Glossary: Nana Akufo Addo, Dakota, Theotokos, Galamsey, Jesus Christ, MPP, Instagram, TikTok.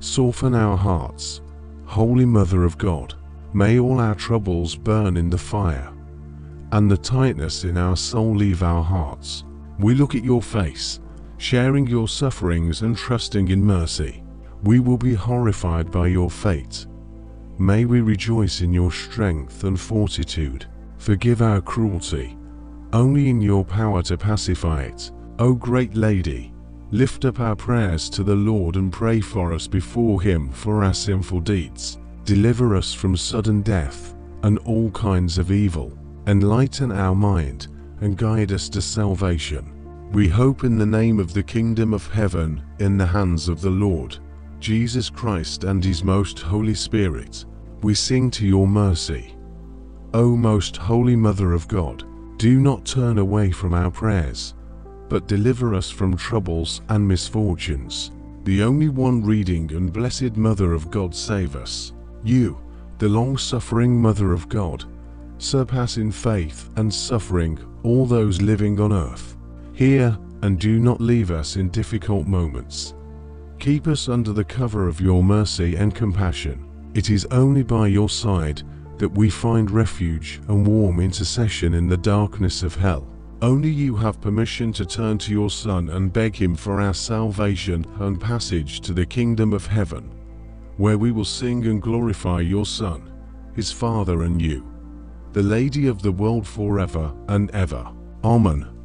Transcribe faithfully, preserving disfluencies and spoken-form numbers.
Soften our hearts, Holy Mother of God. May all our troubles burn in the fire, and the tightness in our soul leave our hearts. We look at your face, sharing your sufferings and trusting in mercy. We will be horrified by your fate. May we rejoice in your strength and fortitude. Forgive our cruelty, only in your power to pacify it. O Great Lady, lift up our prayers to the Lord and pray for us before him for our sinful deeds. Deliver us from sudden death and all kinds of evil. Enlighten our mind and guide us to salvation. We hope in the name of the Kingdom of Heaven, in the hands of the Lord Jesus Christ and his most Holy Spirit. We sing to your mercy. O most Holy Mother of God, do not turn away from our prayers, but deliver us from troubles and misfortunes. The only one reading and blessed Mother of God, save us. You, the long-suffering Mother of God, surpass in faith and suffering all those living on earth. Hear and do not leave us in difficult moments. Keep us under the cover of your mercy and compassion. It is only by your side that we find refuge and warm intercession in the darkness of hell. Only you have permission to turn to your Son and beg him for our salvation and passage to the Kingdom of Heaven, where we will sing and glorify your Son, his Father, and you, the Lady of the world, forever and ever. Amen.